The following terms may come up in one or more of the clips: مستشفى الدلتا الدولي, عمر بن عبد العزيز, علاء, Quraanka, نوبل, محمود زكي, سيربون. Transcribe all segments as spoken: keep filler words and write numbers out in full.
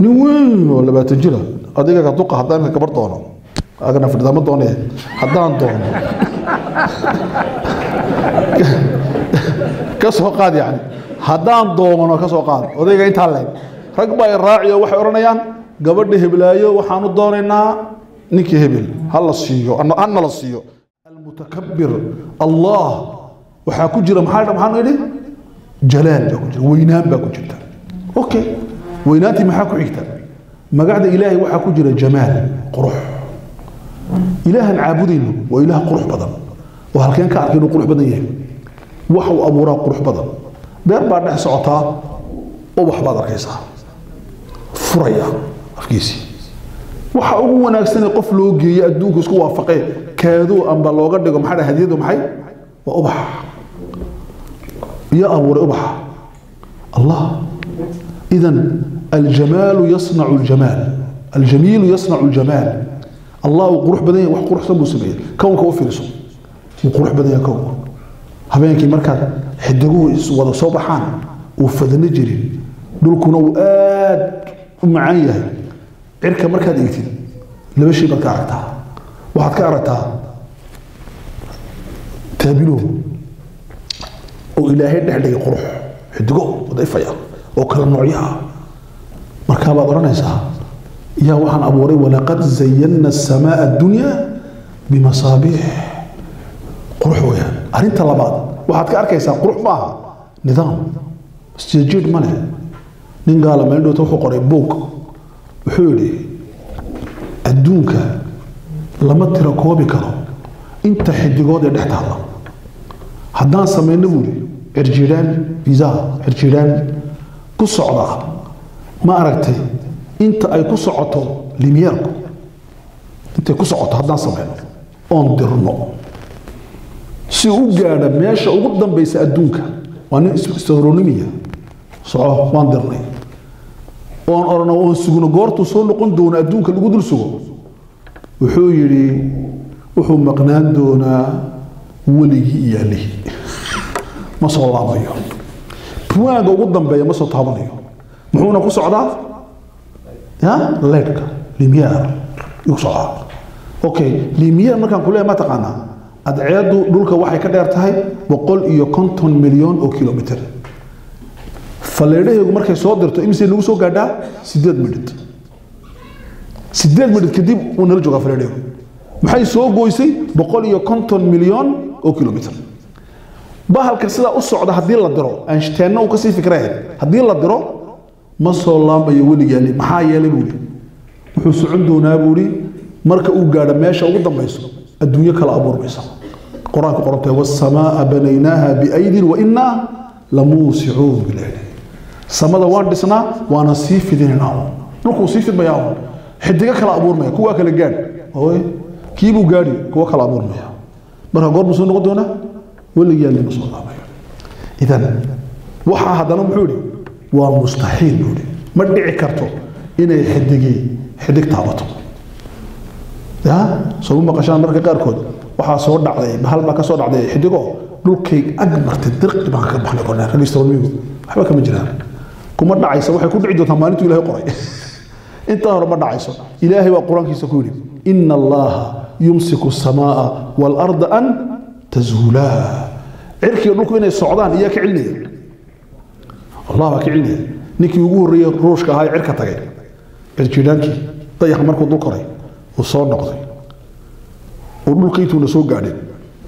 نوين ولا باتجيله أديك كتوقع حتى أنا كبرت أنا أنا في الدم توني حتى أنت كسوه قاد يعني حتى أنت أنا كسوه قاد أديك أنت هلا ركبة الراعي وحورنا يعني قبل هبلاية وحانو دورنا نكي هبل هلا الصيو أنا أنا الصيو المتكبر الله وحاكو جرى محارم حانو جلال باكو وينام باكو اوكي ويناتي محاكو عيكتا ما قاعد إلهي وحاكو جرى جمال قروح إله عابدين وإله قروح بدن وهل كان كاركينو قروح بدن يهم وحو أبو راق قروح بدن بير بعد نحس عطاء وبح بعد ركيسها فريا أفكيسي وحاو وناكسني قفلو جي أدوك اسكو وافقي كادو أم بالله قدكم حدا هديتهم حي وأبح يا أبو ربح الله إذن الجمال يصنع الجمال الجميل يصنع الجمال الله وقروح بدنيا وقروح سمو سبيل كون كوفي رسم وقروح بدنيا كون هبينكي مركز حدقوه وضع صوبحان وفذ نجري دول كنو آد معايا عركة مركز ايتي لبشي بك عركتها واحد كعركتها تابلوه وإلهي دحدي قروح حدقو ضيفيا وكل نوعيها مركب أورانيسا يا وحن أبو ري ولقد زينا السماء الدنيا بمصابيح قروح ويا أنت لبعض واحد كأركيسا قروح معها نظام استجد منه نقال ما عنده تروح قريب بوك وحولي الدنيا لما تركوا بكرة أنت حدقو دحت الله هدان سمين نقولي إرجيران فيزا إرجيران كسر ما أردتي أنت أي كسر عطو لميركو أنت كسر عطو هدان سمين أندرنو سيوجانا ماشى وقدم بيس أدونكا وأنا استرونمية صعب ما أندرني وأنا أرنا وأنا سجون جارتو صار نقول دون أدونكا اللي قدر سجون وحولي وحول مقنان دون ولي يالي ما صار الله بيا بواقع قدام بيا ما صار طابني معونا قصة عراف ها ليرك لميار يقصع أوكي لميار ما كان كلها ما تقنا أدعيادو دولك واحد كده يرتاهي وقل إيو كنتون مليون أو كيلومتر فالليري يقول مركز صادرته إمسي لوسو قاعدة سيدات مدت سيدات مدت كديب ونرجع فالليري محي سو قويسي بقول إيو كنتون مليون أو كيلومتر باهل كسلا أسرع ده هديل الدرو أنشتنا وكسي فكرة هديل الدرو ما صار الله بيقولي جالي محايا لبولي وحس عنده نابولي مركب وجار ماشى وقدم بيسوا الدنيا كلا أبور بيسوا قرآن قرأته والسماء بنيناها بأيد وإنا لموسعون بالعلي السماء دوار سنة وأنا سيف في ديننا نقول سيف بياهم حديك كلا أبور ميا كوا كلا جان هوي كيبو جاري كوا كلا أبور ميا مرها قرب مسون قدونا ولا جالي مسون الله بيا إذا وحى هذا المحوري والمستحيل بولي ما ادعي كرتو إنه يحدقي حدق تعبطه ها سووا ما قشان مركب كاركود وحى صور دعدي بحال ما كصور دعدي حدقه دول كي أكبر تدرك ما كان بحنا قلنا خليه يستوون ميجو حبا كم جنان كم دعي سووا حيكون عدو ثمانية إلهي قري أنت هرب دعي سو إلهي وقرآن كيسكولي إن الله يمسك السماء والأرض أن تزولا عركي يقولك إن السعودان إياك علني الله باك علني نيك يقول ريا روشك هاي عركة تاعي عركي دانكي طيح مركو دوكري وصار نقضي ونلقيتو نسوق قاعدين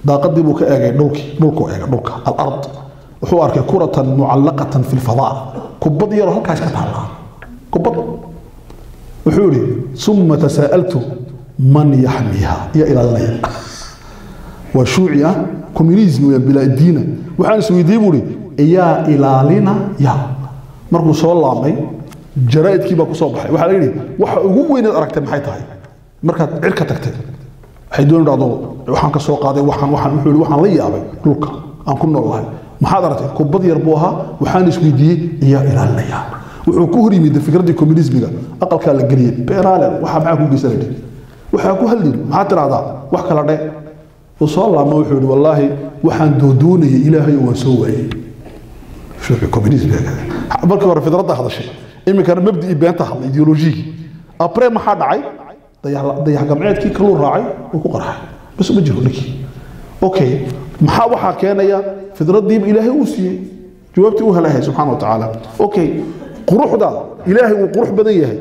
دا قدموك أجي نوكي نوكو أجي نوكا الأرض وحوارك كرة معلقة في الفضاء كبض يروح كاش كتعلق كبض وحوري ثم تساءلت من يحميها يا إلى الله وشوعيا كوميونيزم يا بلا الدين وحان سويديبولي يا إلى لنا يا مركو صلى الله عليه جرائد كيبا كصباحي وحان لي وحا وهو وين أركت محي تاي مركات عركة تكتب حيدون رادو وحان كسوق هذا وحان وحان وحول وحان لي أبي لوكا أن كنا الله محاضرتي كوبادي يربوها وحان سويدي يا إلى لنا يا وحكوري من الفكرة دي كوميونيزم أقل كان القريب بيرالا وحا معاكم بيسالي waxaa ku halin ma tiraada wax kala dhay oo soo laabma wuxuu yiri wallahi waxaan doodoonay ilaahay waa soo way shuu communism markii hore fidrada hadashay إمكان مبدأ بينته إيديولوجي. أبرة ما حد عاي ضيع ضيع جمعيات كي كلون راعي وكقرح بس بجرو لك. أوكي محاوى حكينا يا فدرد ديم إلهي وسي جوابتي وهلاهي سبحانه وتعالى. أوكي قروح ده إلهي وقروح بديه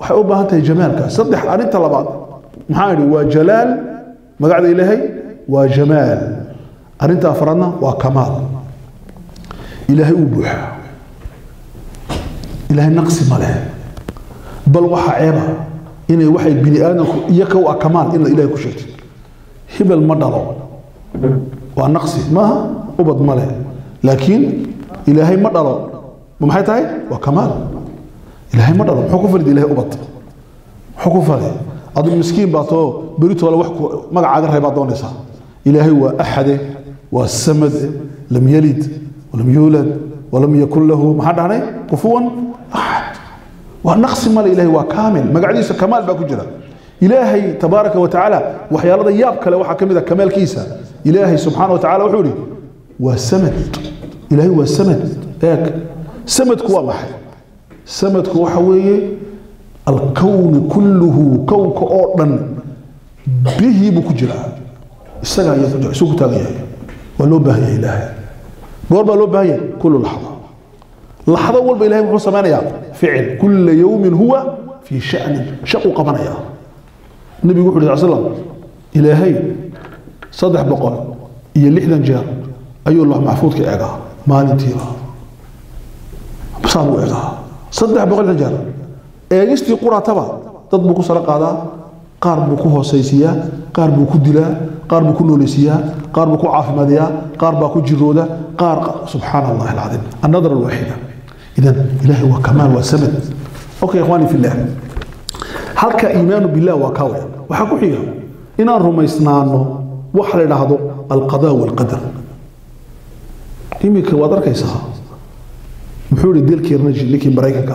وحقوق بهانته جمالك صدق أنت لبعض محايد وجلال ما قاعد إلهي وجمال أنت أفرنا وكمال إلهي وبوح إلهي نقص ماله بل وحى عيبه إنه وحي بني آدم يكو كمال إلا إلهي كشيت هبل مدره ونقص ما أبد ماله لكن إلهي مدره بمحيطه وكمال إلهي مدره حكم فرد إلهي أبد حكم فرد أضل مسكين باطو بريت ولا وحكو ما قاعد رهيب أضونيسا إلهي وأحد والسمد لم يلد ولم يولد ولم يكن له ما حد عليه كفوا احد ونقص مال الهي وكامل ما قاعد كمال باكجرا الهي تبارك وتعالى وحيالده يابك لو وحا كميده كمال كيسا الهي سبحانه وتعالى وحولي والسمد الهي والسمد ذاك سمدك ومحي سمدك وحويه الكون كله كوك اوردن به بكجرا السغا يسجع سوق تاغيه ولو به الهي قربا لو باهي كل لحظة لحظة والبا إلهي محمد سمانيا فعل كل يوم هو في شأن شق قبنيا النبي يقول عليه الصلاة والسلام إلهي صدح بقول إيا اللي حدا جار أيو الله محفوظ كإعقاء ما نتيرا صاروا إعقاء صدح بقول جار إيجستي قرى تبا تطبق سرق هذا قاربكو هوسيسيا قاربكو دلا قاربكو نوليسيا قاربكو عافماديا قاربكو جرودا قار سبحان الله العظيم النظرة الوحيدة إذا إلهي وكمال وسمد أوكي يا إخواني في الله هل كإيمان بالله وكاوي وحكوا حيها إن رميسنا عنه وحل لهذا القضاء والقدر إيميك وادر كيسها محوري ديل كيرنجي لكي بريكك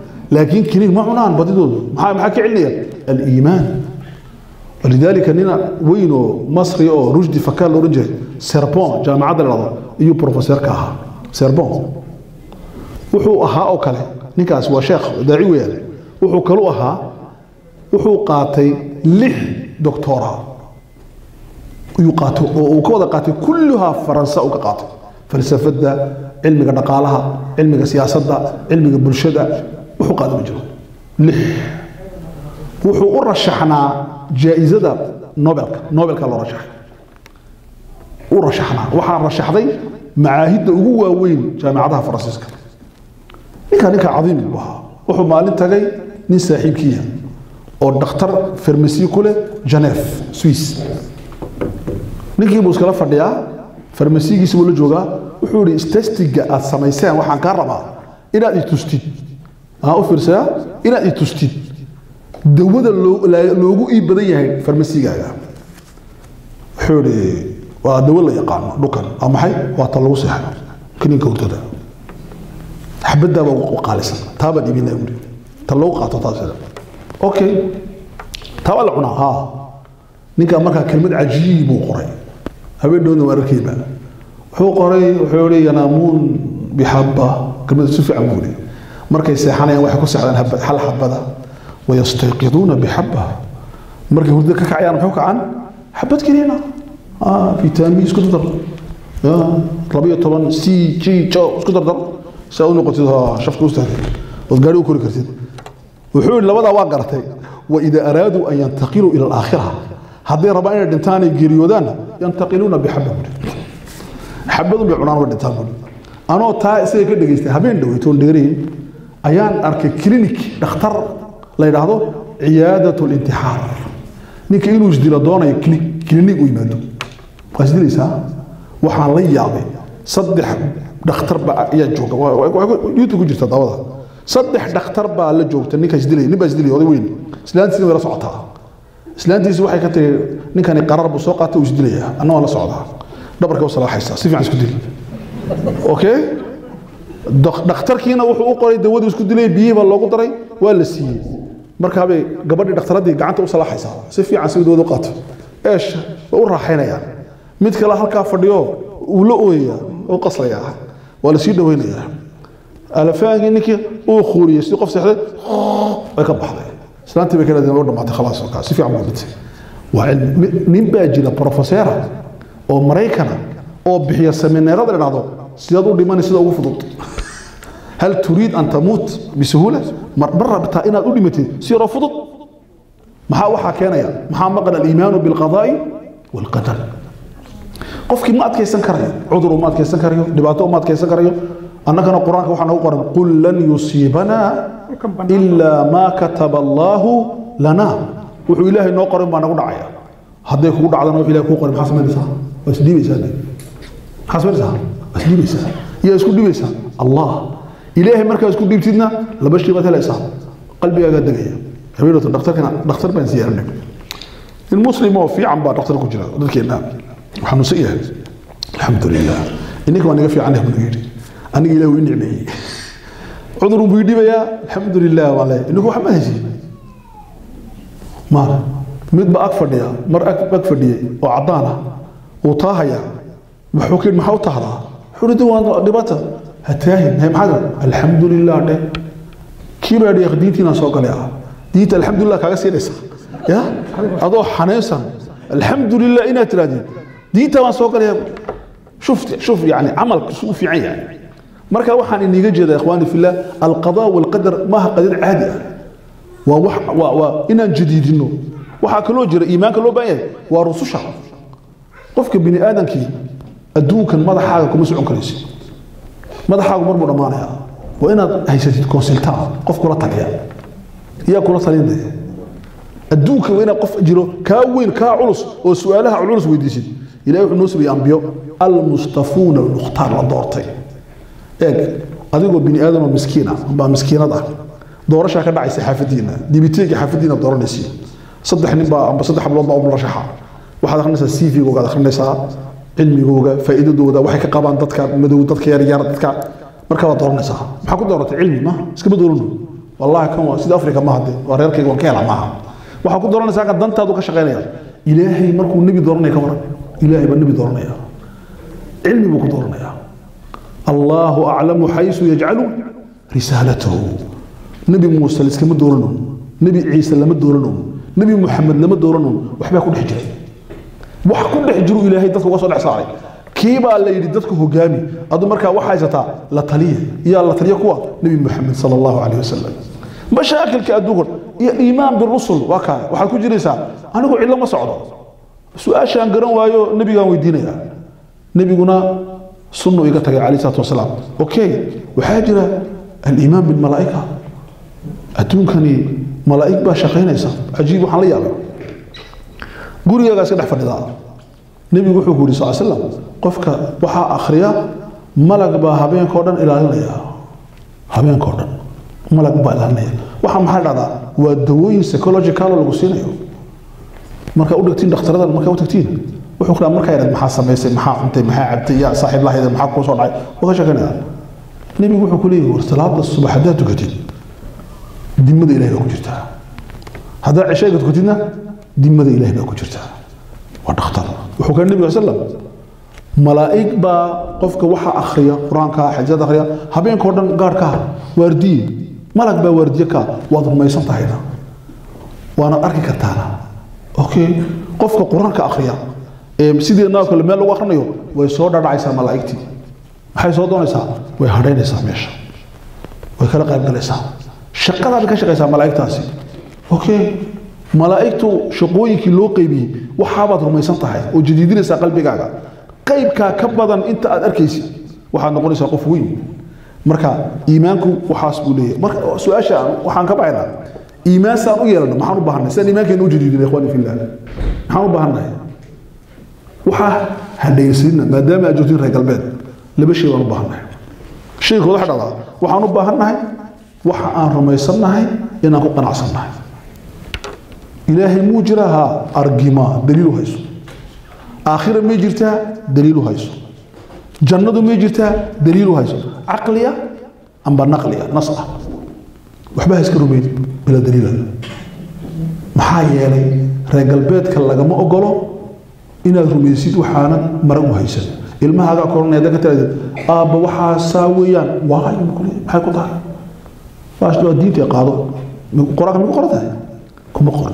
لكن كنين معنان بديدود ما ما كعليه الايمان ولذلك اننا وينو مصري او رشدي فكال رجع سيربون جامعه الرضا ايو بروفيسور كاها سيربون وحو اها او كله نيكاس وا شيخ داعي ويان وحو كلو اها وحو قاتي لح دكتوراه ايو قاتو او كودا قاتي كلها فرنسا او قاتو فلسفه علم دقالها علم سياسه علم بلشده وحو قادم جرو لح وحو ورشحنا جائزة نوبل نوبل كلا رشح ورشحنا وحنا رشحنا معاهد القوة وين جامعتها فرنسيسكا نيكا نيكا عظيم الوها وحو مالين تاقي نين ساحب كيها والدكتور فرمسي كله جنيف سويس نيكي بوسكلا فرديا فرمسي كي سيبو لجوغا وحو لي استاستيكا السمايسان وحن كاربا إلى أن تستيد ها أفرسها إلى أن تستيد دوّد اللو لوجو إبديه فرمسي جاية حوري ودول يقام لكن أما حي وطلوا صحة كني كوتدا حبدا وقالسا تابد يبين أمري طلوا قططاسة أوكي تولعنا ها نيجا مركا كلمة عجيب وقري هبدون وركيبة هو قري حوري ينامون بحبة كلمة سفي عمولي مركي سيحانيا waxay ku saxdan hal habada way istayqiduna bihaba markay hurdada ka kacayaan waxu kacan habad kaliina ah vitamin isku dar ah toban c g jo isku dar soo noqotida shafku ustaaday oo gaari u kori kartid wuxuu labada waa gartay wa ida aradu an yantaqilu ila al-akhirah haddii rabaa inay dhintaan geeriyoodaan yantaqiluna bihaba habadu bi cunaan wadintaan anoo taa isaga ka dhageystay habeen dhawaytoon dheereen أيان أركي كلينيك دكتور لا يدعو عيادة الانتحار نكيلو جديلا دونا كلينيك ويمادو قصدي ليسا وحنا ليابي صدح دكتور بقى يجوك ويوتيوب جرت هذا صدح دكتور بالجوجت نيكا جدلي نبى جدلي هذا وين سلانت سنين ولا صعدها سلانت يسوي حكاية نيكا نقرر بسوقته وجدليها أنا ولا صعدها دبرك وصل حيسا سيف عن سكدلي أوكي دكتور كينا وحقوق قري دود وسكدلي بيه والله قدري ولا سي مركبة قبل دكتور دي قعدت وصل حيسا سيف عن سكدود وقات إيش وراح حينا يعني مثل هالكافر اليوم ولقوية وقصلية ولا سيد وينيا أنا فاهم إنك أو خوري يسوق في سحرة أكبر حدا سلانتي بكرة دينورنا معته خلاص وكاس في عمودتي وعلم مين بيجي لبروفيسورة أو مريكنا أو بحياة سمينا رضي العضو سيادو لمن يسدو وفضت هل تريد أن تموت بسهولة مرة بتاعنا أقول متي سير وفضت ما هو حكينا يا محمد قال الإيمان بالقضاء والقدر qofkii ma adkeysan karayo cudurro ma adkeysan karayo dhibaato ma adkeysan karayo annagana quraanka waxaan u qoran qul lan yusibana illa ma kataba allah lana wuxuu ilaahay noo qoran baan ugu dhacaya haday kugu dhacdana wuxuu ilaahay ku qoran xasmaadisa wasdiibisa xasmaadisa wasdiibisa iyo isku dhibisa allah ilaahay marka isku dhibtidna laba shay wada leeysa qalbigaaga dagaya habeelada dhakhtarkana dhakhtar baan siyaarnay in muslimu fi amba dhakhtar ku jira dadkeena waxaan soo alhamdulillah inii waan iga fiican yahay buu yiri aniga ilaahay uu nicmeeyay cudurru buu dhibaya alhamdulillah walaay inuu wax ma haysi ma mid ba ag fadhiya mar ag ag fadhiyay oo cadaana oo taahaya wuxuu keen maxaa u tahdaa xuridu waan dhibata hataahin hay maxaa alhamdulillah de kibaad yaqdiintina soo galaya diita alhamdulillah kaaga siinaysa ya adoo xaneysan alhamdulillah ina tiraadin ديتا ما سوكر شفت شوف يعني عمل كسوف يعني مركا وحان اني جد يا اخواني في الله القضاء والقدر ما قدر عادي ووح وان جديدنو وحا كلو جرى ايمانك لو باين ورسوشا قفك بني ادم كي ادوك مدحاغا كما سكون كريسي مدحاغا مرمو دمانيا وان هيستيد كونسلتا قفك لا تليا يا كولا سالين ادوك وين قف جرو كا وين كا علص وسؤالها علص ويديسي إلى نسب الأنبياء المصطفون المختار لدورتي إيه أديكو بني آدم مسكينة با مسكينة ده دورشها كده عايز حافدينا دي بتيجي حافدينا بدور نسي صدح نبا بصدح بالله ما أمرشها واحد خلنا السي في جوجا خلنا ساعة علمي جوجا فائدة دودا واحد كقابان تذكر مدو تذكر رجال تذكر مركبة دور نسها بحكوا دورة علمي ما إيش كبدورونه والله كم سيد أفريقيا ما هدي وريالك وكيلا معها وحكوا دور نسها قد دنتها دوكا شغالين إلهي مركو النبي دورني كمرة إلهي بالنبي دورنا يا علمي بوك دورنا يا الله أعلم حيث يجعل رسالته نبي موسى لسكم دورنهم نبي عيسى لما دورنهم نبي محمد لما دورنهم وحبا كل حجري وحكون حجروا إلهي دتك وصل عصاري كيبا اللي يدتك هو جامي أدو مركا وحاجة لا تليه يا لا تليه كوا نبي محمد صلى الله عليه وسلم مشاكل كأدور إيمان بالرسل وكا وحكون جريسا أنا أقول إلا ما صعدوا سؤاشا قرن وايو نبي قام ويدينا نبي قلنا سنو يقتل عليه الصلاه والسلام اوكي وحاجر الايمان بالملائكه اتونكني ملائكه باشقينيسا عجيب وحان لا يالا غوريغا سدح فديدا نبي وحو غوري صلى الله عليه وسلم قفكا وحا اخريا ملك با هبين كودن الالينيا هبين كودن ملك با الالينيا وحا ما حدا وا دووين سايكولوجيكال لو سينيو marka u dhigtiin dhakhtarada marka u tagtiin wuxuu ku dhamaa marka ay maxaa sameeyay maxaa intay maxaa cabtay ya saaxiib lahayd maxaa ku soo dhacay waxa shaqeynaa nabigu wuxuu ku leeyahay war salaada subax hadaa tukatid dimmada ilaahay ku jirta hadaa cishayga tukatidna dimmada ilaahay ku jirta waa dhakhtar wuxuu ka nabiga sallam malaa'ik ba qofka waxa akhriya quraanka xajada akhriya habeenkoo dhan gaarka wardiin malag ba wardiyaka waad rumaysan tahayna waana arki kartaana اوكي قفك قرانك اخريا ام سيدي ناكو ميل لو اخرنيو وي سو ددعيسا ملائكتي waxay soo doonaysaa way hadheynaysaa meesha way kala qayb galaysaa shaqada ka shaqaysaa malaa'iktaasi okay malaa'iktu shaqooyinkii loo qaybiyay waxa baad rumaysan tahay oo jadiidinaysaa qalbigaaga qaybka ka badan inta aad arkaysid waxaad noqonaysaa qof weyn marka iimaanku waxaas buu leeyahay marka su'aasha waxaan ka baxaynaa إيمان سأو يرد ما حنو بحنا سأني ما كان وجدي يا إخواني في الله حنو بحنا وح هذا يصيرنا ما دام أجودين رجال بيت لبشي وحنو بحنا شيء خلاص هذا وحنو بحنا waxa aan rumaysanahay in aan ku qanacsanahay ilaahay muu jiraha argima daliilu hayso aakhira ma jirta daliilu hayso jannadu ma jirta daliilu hayso aqliya amba naqliya nasqa waxba iska rumeyd bila daliil maxaa yeelay reegalbeedka laga ma ogolo inaad rumaysid waxaana maran u haysan ilmahaaga koorneeda ka tiraad aaba waxa saawayaan waa in kulli maxay ku tahay فاشلو دينتي قاضي قراك من قرته كم قرن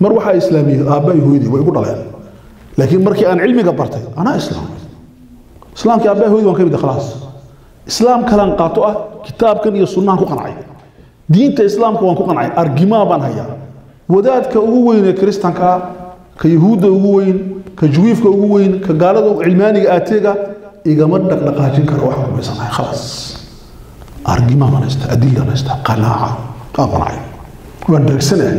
مروحة إسلامية أبا يهودي ويقول عليه لكن مركي أنا علمي قبرته أنا إسلام إسلام كأبا يهودي وأنا كبير خلاص إسلام كلام قاطعة كتاب كان يسوناه كقناعي دين الإسلام كون كقناعي أرجما بنهاية وذات كأوين كريستان كا كيهود كأوين كجويف كأوين كجالد علماني آتيجا إذا مدك لقاجين كروحه ويسمعها خلاص أرجمها ما نستا أدلة نستا قناعة قناعة وعندك سنة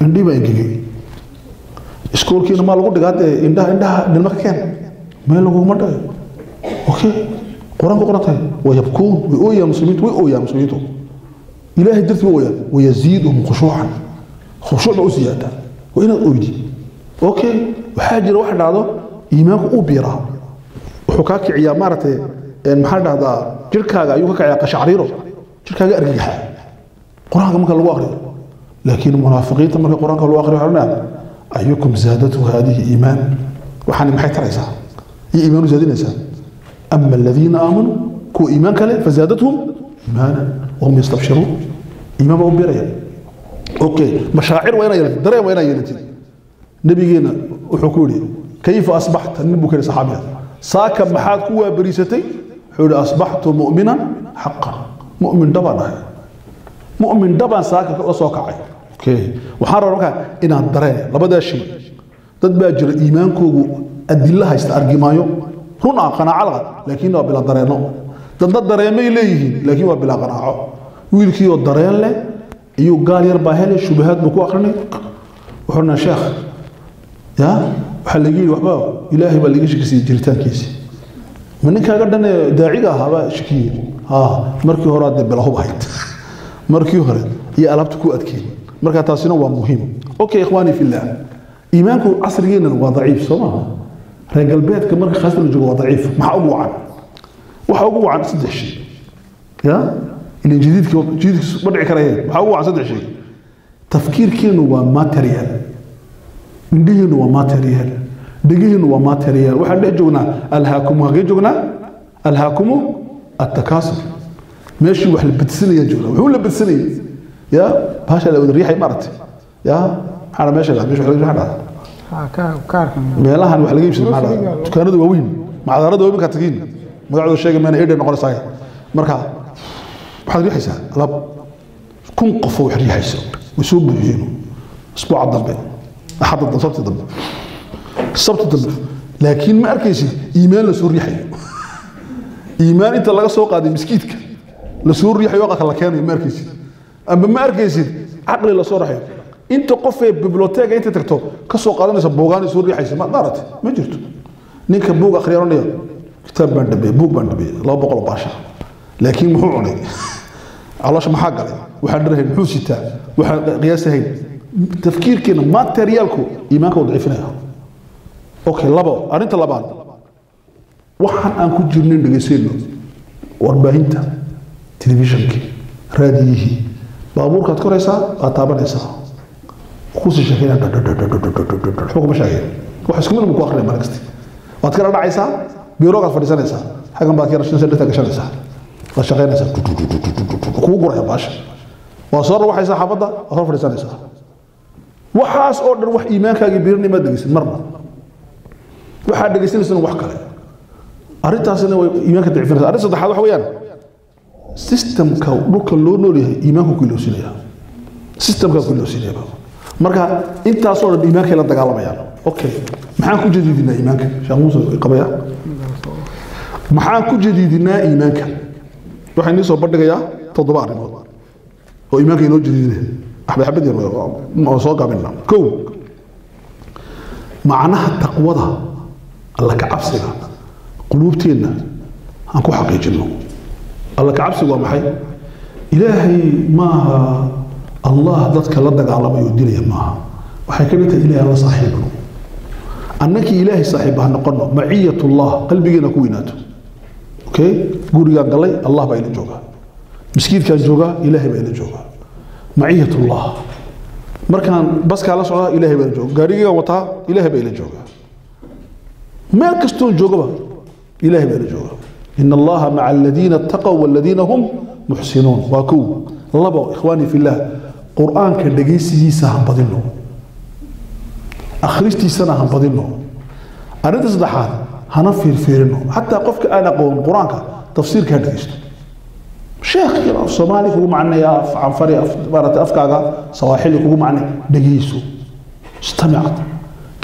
عندي ما يجي إسكول كي نما لقول دقات إندا إندا نلمك كان ما لقول ما ده أوكي قرآن قرآن تهي ويبكون وأوي يا مسلمين وأوي يا مسلمين تو إلهي درت وأوي ويزيدهم خشوعا خشوع وزيادة وإن أوي دي أوكي وحاجة واحد هذا إيمانك أوبيرا وحكاك عيا مرتي المحل هذا جركا يوكا يا قشعريرو جركا أرجح قرآن مكان الواقع لكن المنافقين تم القرآن الواقع علماء أيكم زادته هذه إيمان وحن محيط رئيسها إيمان زاد الإنسان أما الذين آمنوا كو إيمان كله فزادتهم إيمانا وهم يستبشرون إيمان وهم بريء أوكي مشاعر وين يلتي دري وين يلتي نبينا وحكولي كيف أصبحت النبي كان صحابيها ساكن محاد قوة بريستي حول أصبحت مؤمنا حقا مؤمن دبا مؤمن دبا ساكن وصوك عين اوكي وحررك إن الدرين لبدا شيء تتباجر إيمانكو أدلها يستأرجمايو هنا قناعة لكنه بلا درين تتدرين إليه لكنه بلا قناعة ويلكيو الدرين له يو قال يربا هلي شبهات بكو أخرني وحرنا شيخ يا وحلقي وحبا إلهي بلقيش كسي جلتان كيسي منك هكذا داعيقة هبا شكي ها مركي هراد دبلا هو بحيط مركي هراد يا ألابتكو أدكين مركي تاسينا ومهم أوكي إخواني في الله إيمانكو عصريين وضعيف صراحة رجال بيتك مركي خاصة الجو ضعيف مع أبو عن وحقو عن صدق شيء يا اللي جديد كي جديد مرجع كرايه وحقو عن صدق شيء تفكير كينو ماتريال دين وماتريال دين وماتريال وحنا جونا الهاكم وغير جونا الهاكم التكاثر ماشي واحد بتسني جونا هو اللي بتسني يا باشا لو الريحه مرت يا انا ماشي لا مش حلو هذا كا كاركم ميلها واحد لقيب شي هذا كانوا واوين معذرات وابك تقين مقعدوا شيغ ما انا ايدن نقول صاير marka waxaad riixaysaa lab kun qof wax riixayso wasuub jiino isbuuc dalbe أحد الضبط ضبط الصبت ضبط لكن ما أركيش إيمان لسور ريحي إيمان أنت اللي سوق هذه مسكيتك لسور ريحي وقعك الله كان ما أركيش أما ما أركيش عقلي لسور ريحي أنت قف ببلوتيك أنت تكتب كسوق هذا نسبوغاني سور ريحي ما دارت ما جرت نيك بوق أخيرا كتاب بند بي بوق بند بي لا بقول باشا لكن محوني علاش ما حق عليه وحد رهن حوشته وحد قياسه هين تفكير كنا ما تريالكو إيمانك وضعفناه أوكي لبا أنت لبان وحن أنكو جرنين دقيسينه واربعين تا تلفزيون كي raadiyihi baabuurka aad koraysa aad taabanaysa ku sii sheekayna xukuma shaayir wax isku mid ku akhriyo markasta waad kala dhacaysa biirooga fadhiisanaysa hagan baad kala shan saddex gashanaysa la shaqaynaysa ku guraha baasha waa soo ruuxaysa xafada aad fadhiisanaysa waxaas oo dhan wax iimaankaaga biirnimo dhageysan marba waxa dhageysanaysan wax kale arintaasna way iimaanka daciifinaysa arin saddexaad wax weeyaan system ka dhulka loo noolyahay iimaanku ku iloosinaya system ka ku iloosinaya marka intaas oo dhan iimaanka la dagaalamayaan okay maxaan ku jadiidinaa iimaanka sheekh muuse qabaya maxaan ku jadiidinaa iimaanka waxaan isoo badhigayaa toddoba arrimood oo iimaanka inoo jadiidinaya أحب أحب دير مواصقة مننا كو معناها التقوى الله كعبسنا قلوبتنا أنكو حقي جنو الله كعبس ومحي إلهي ماها الله ذاتك لدك على ما يديني ماها وحكيت إلهي الله صاحبه أنك إلهي صاحبها نقلنا معية الله قلبي نكويناته أوكي قولي يا قلي الله بين الجوغة مسكين كان جوغة إلهي بين الجوغة معية الله مركان بس كلا صلاة إلهي بالجوع قريجة وطاع إلهي بالجوع ما كستون جوع إلهي بالجوع إن الله مع الذين اتقوا والذين هم محسنون واكو الله إخواني في الله قرآن كالدقيسي سهم بدلهم أخرجتي سنة هم بدلهم أنا تصدحان هنفير فيرنهم حتى قفك أنا قوم قرآنك تفسير كالدقيسي شيخ يا الصومالي كوجو معنا يا عنفري بارة أفكاغا سواحلي كوجو معنا دقيسو استمعت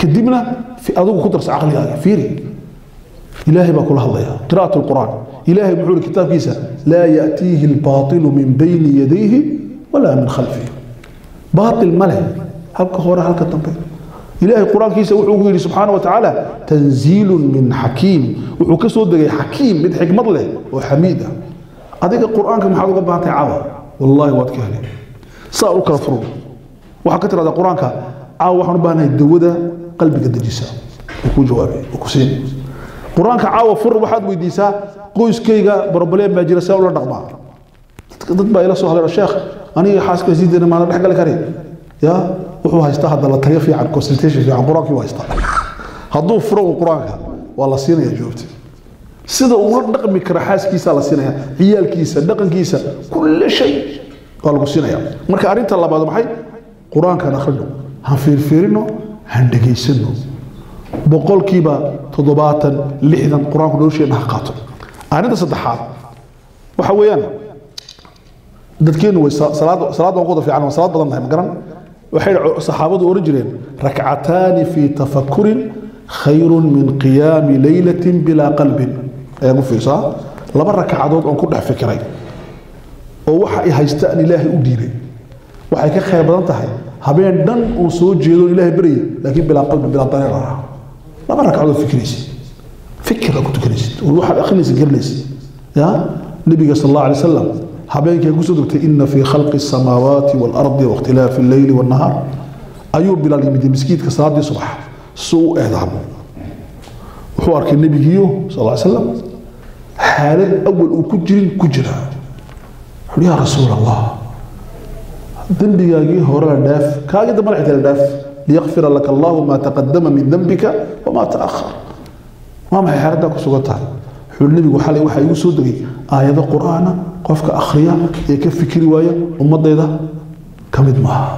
كدبنا في أذوق خطرس عقلي فيري إلهي باكل هضيها قراءة القرآن إلهي بحول الكتاب كيسا لا يأتيه الباطل من بين يديه ولا من خلفه باطل ملأ هلك خورا هلك التنبيه إلهي القرآن كيسا وحوه سبحانه وتعالى تنزيل من حكيم وحكسو دقي حكيم من حكمة له وحميدة هذيك القرآن كم حاضر بعطي عوا والله واتك هني صاروا كثروا وحكيت هذا القرآن كا عوا حنبانا يدوده قلبك الدجيسة وكو جوابي وكو سين القرآن كا عوا فر واحد ويديسة قوس كيجا بربلين ما جلسة ولا نقمة تتبع إلى صهر الشيخ أنا حاسك زيد أنا ما نلحق لك هني يا وحوه يستحض الله تريفي عن كونسلتيشن عن القرآن كي وايستحض هضو فروا القرآن كا والله سين يا جوبتي سيدا أول نقم كرحاس كيسا على سينها عيال كيسا نقم كيسا كل شيء قالوا سينها مركا أريد الله بعد ما حي قرآن كان أخرجه هنفير فيرنه هندقي سنه بقول كيبا تضباطا لحدا قرآن كل شيء نحقاته أريد صدحات وحويانا دكين صلاة صلاة وقضى في عنوان صلاة بضمها مقرن وحيل صحابته ورجلين ركعتان في تفكر خير من قيام ليلة بلا قلب أيام فيصا لبرك عدود أن كل فكرين أو حق هيستأني الله أديري وحق خير بدن تحي هبين دن وصوت جيلون الله بري لكن بلا قلب بلا طريقة لبرك عدود فكريسي فكرة كنت كريسي والواحد أخليس كريسي يا النبي صلى الله عليه وسلم هبين كيقول إن في خلق السماوات والأرض واختلاف الليل والنهار أيوب بلا يمد مسكيت كصلاة الصبح سوء أذهب وحوارك النبي جيو صلى الله عليه وسلم حالة أول أكجر كجرة يا رسول الله ذنبي جي هورا داف كاجد ما رحت الداف ليغفر لك الله ما تقدم من ذنبك وما تأخر وما هي حالتك سقطها حول النبي وحالي وحي يسودني آية القرآن قفك أخريا يكفك رواية ومضي ذا كمد معها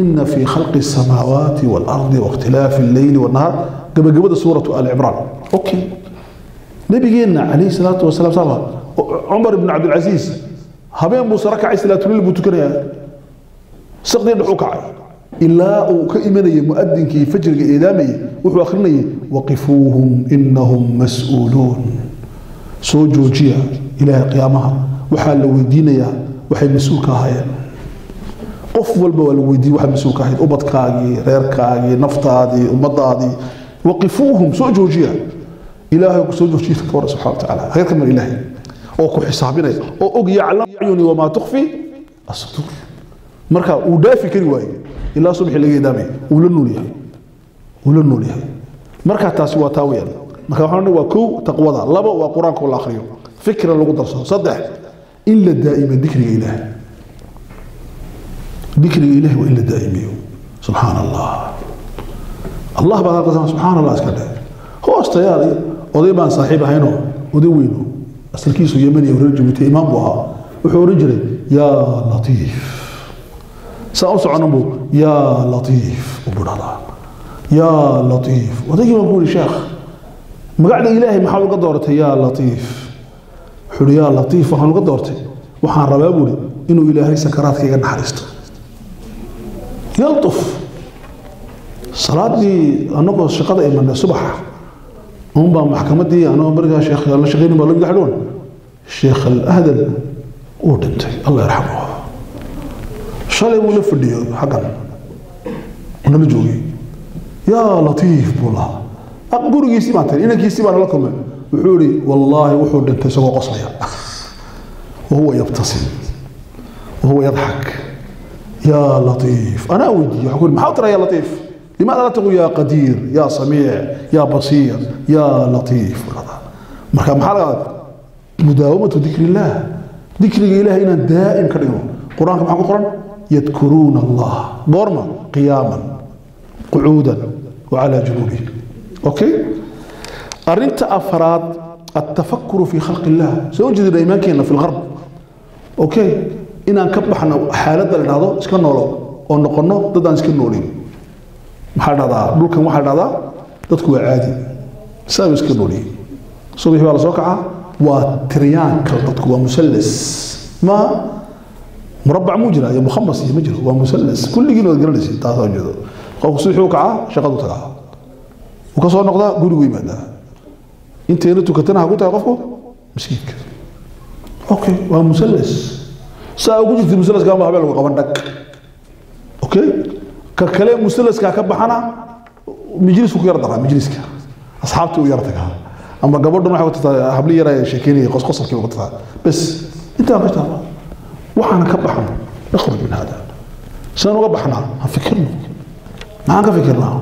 إن في خلق السماوات والأرض واختلاف الليل والنهار قبل قبل سورة آل عمران أوكي نبي قلنا عليه الصلاة والسلام صلى عمر بن عبد العزيز هبين بوسرك عيسى لا تولي البوتكريا سقطين الحكاية إلا وكأمني مؤذن كي فجر إعلامي وحو آخرني وقفوهم إنهم مسؤولون سوجوجيا إلى قيامها وحالوا دينيا وحي مسؤولك هاي qof walba waa lagu weydiiyay waxa masuulka ahayd ubadkaagi reerkaagi naftaadi ummadaadi waqifuuhum soo joojiya ilaahay ku soo joojiya qoor subhanahu wa ta'ala hayr kama ilaahay oo ku xisaabinay oo og yaclam ayuni wama tukhfi as-sudur marka uu dhaafi kari waayay ilaa subax laga yeedamay uu la noolyahay uu la noolyahay marka taasi waa taawiyad marka waxaan waa koow taqwada laba waa quraanka la akhriyo fikra lagu darsado saddex إلا الدائمة ذكر إله ذكر إله وإلا الدائمة. سبحان الله الله بارك سبحان الله أسكده هو استياري وضيبان صاحبها هنا ودوينه أصل كيسو يمني ورجل إمام بها وحو رجلي يا لطيف سأوسع نبو يا لطيف أبو نظام يا لطيف وتجي بقول شيخ مقعد إلهي محاول قدرته يا لطيف حلو يا لطيف وحاول قدرته وحان ربابولي إنه إلهي سكراتك يقن حريسته يلطف صلاة دي أنك الشقاء إيمان الصبح هم بمحكمة دي أنا أمريكا شيخ يلا شغيني بقول لك حلون الشيخ الأهدل ودنتي الله يرحمه شالي ولا فدي حقا ونبي جوجي يا لطيف والله أقبل جيسي ما ترى إنك جيسي ما لكم وحوري والله وحور دنتي سوى قصية وهو يبتسم وهو يضحك يا لطيف أنا ودي أقول ما حاطر يا لطيف لماذا لا تقول يا قدير يا سميع يا بصير يا لطيف مركب محلة مداومة ذكر الله ذكر الله إلى الدائم كريم قرآن كم حق القرآن يذكرون الله بورما قياما قعودا وعلى جنوبه أوكي أرنت أفراد التفكر في خلق الله سيوجد الإماكن في الغرب أوكي إن أنكبحنا حالات للعضو اسكننا له أو نقلنا ضد أن اسكننا له محل هذا دول كم محل هذا تذكر عادي سامي سكنوني صبيح ولا سوكعة وتريانكل تذكر مثلث ما مربع مجرى يا مخمص يا مجرى ومثلث كل جيل وجرلسي تعرفوا جدو قو صبيح وكعة شغلوا تقع وكسر نقطة قولوا يمدا أنت اللي تكتنها قلت أوقفه مسكيك أوكي ومثلث سأقول جد مثلث قام بحبل وقبندك أوكي ككلام مسلس كأكبحنا مجلس وكير درا مجلس كه أصحابته ويرتكها أما قبضنا حاولت حبلي يرى شكلي قص قصة كي وقتها بس أنت ما ترى وحنا كبحنا نخرج من هذا سنو قبحنا هنفكرنا ما هنفكرنا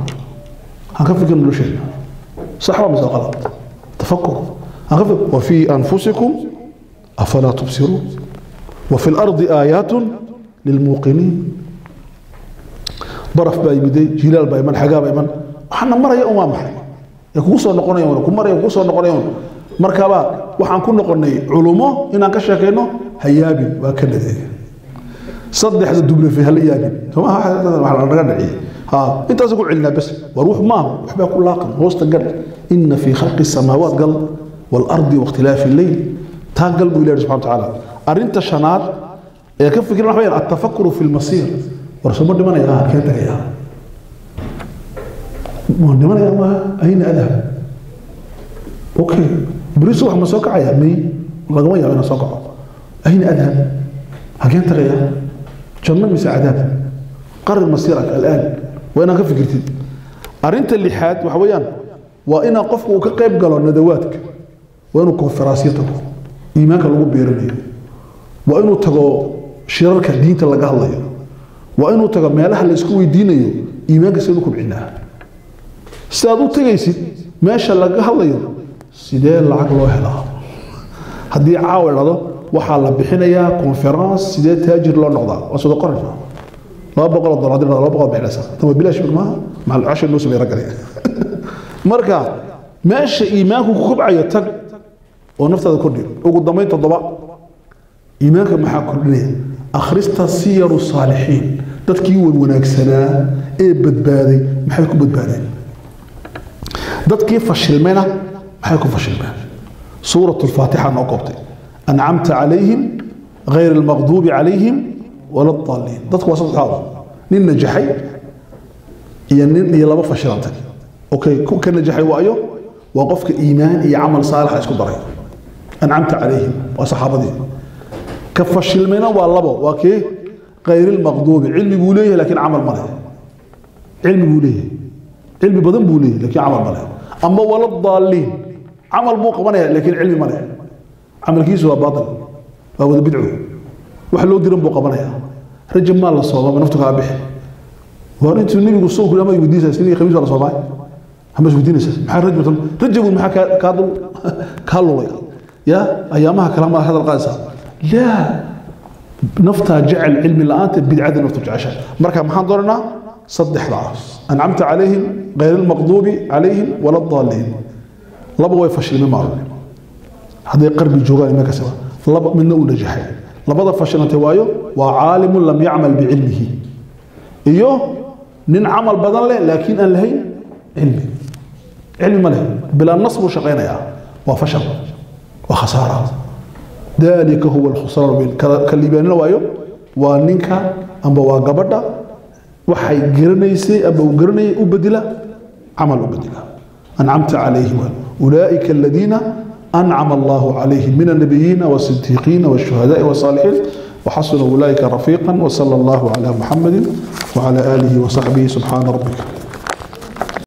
هنفكرنا له شيء صح ولا غلط تفكر هنفكر وفي أنفسكم أفلا تبصرون وفي الأرض آيات للموقنين برف باي بدي جلال باي من حجاب باي من وحنا مرة يا أمام حنا يكوسون نقولنا يوم كم مرة يكوسون نقولنا يوم مركبات وحنا كنا نقولنا علومه إن كشة كأنه هيابي وكذا ذي صدق هذا الدبل في هاليابي ثم هذا ما حنا نرجع ها أنت تقول علنا بس وروح ما وحبي أقول لاقن وسط الجل إن في خلق السماوات قل والأرض واختلاف الليل تاقل بولاد سبحانه وتعالى أرنت شنات يكفي كنا نحير التفكر في المصير ورسول الله دمنا يا كنت يا ما دمنا يا ما أين أذهب؟ أوكي بريس واحد مسوق عيامي رقم يا أنا سوق أين أذهب؟ هكنت يا جمل مساعدات قرر مسيرك الآن وأنا كيف فكرتي أرنت اللي حات وحويان وأنا قف وكقيب قالوا ندواتك وأنا كف راسيتك إيمانك لو بيرني وأنا تجو شرك الدين تلقاه الله وأنه تجمع مالها اللي يسكوي دينيو إيمانك يسلكوا بعناها. استاذو تجيسي ما شاء الله قهر يوم سيدي العقل وحلا. هدي عاول هذا وحالا بحنايا كونفرنس سيدي تاجر لا نقضى وصدق قرنا. لا بقى الضرر هذا لا بقى بعناسة. طب بلا شك ما مع العشر نوصل يركني. مركا ما شاء إيمانك وكبع يتج ونفتح الكردي وقدامين تضبع إيمانك محاكرني. أخرجت سير الصالحين تذكيون وناكسنا إيه بدبادي ما حيكون بدبادي تذكي فشل منا ما حيكون فشل منا سورة الفاتحة نقبتي أنعمت عليهم غير المغضوب عليهم ولا الضالين تذكي وسط الحاضر نين نجحي يعني يلا ما فشلتك أوكي كون كان نجحي وأيو وقفك إيمان يعمل صالح يسكن بري أنعمت عليهم وصحابتي كفشل منا والله وكي غير المغضوب علمي بوليه لكن عمل ماله علمي بوليه علمي بدن بوليه لكن عمل ماله اما ولا الضالين عمل موقع ماله لكن علمي ماله عمل كيس هو باطل هو بدعه وحلو دير موقع ماله رجل مال الصواب نفتك على بحر وانت النبي الصوم كل ما يوديس سنين خميس ولا صوابعي همش يوديس محل رجل رجل محل كادو كالو يا ايامها كلام هذا القاسم لا نفطها جعل علم الآن بدعة نفط جعشة مركب محاضرنا صدح رأس أنعمت عليهم غير المغضوب عليهم ولا الضالين لبوا يفشل ممارو هذا يقرب الجوال ما كسبه لب من نقول نجحي لبض فشل توايو وعالم لم يعمل بعلمه إيوه ننعمل بدلا لكن الهي علمي علم له بلا نصب وشقينا يا وفشل وخسارة ذلك هو الخسران بين كليبان الوايو وانك أما وقبضة وحي قرنيسي أبو قرني أبدلا عمل أبدلا أنعمت عليهم أولئك الذين أنعم الله عليهم من النبيين والصديقين والشهداء والصالحين وحسن أولئك رفيقا وصلى الله على محمد وعلى آله وصحبه سبحان ربك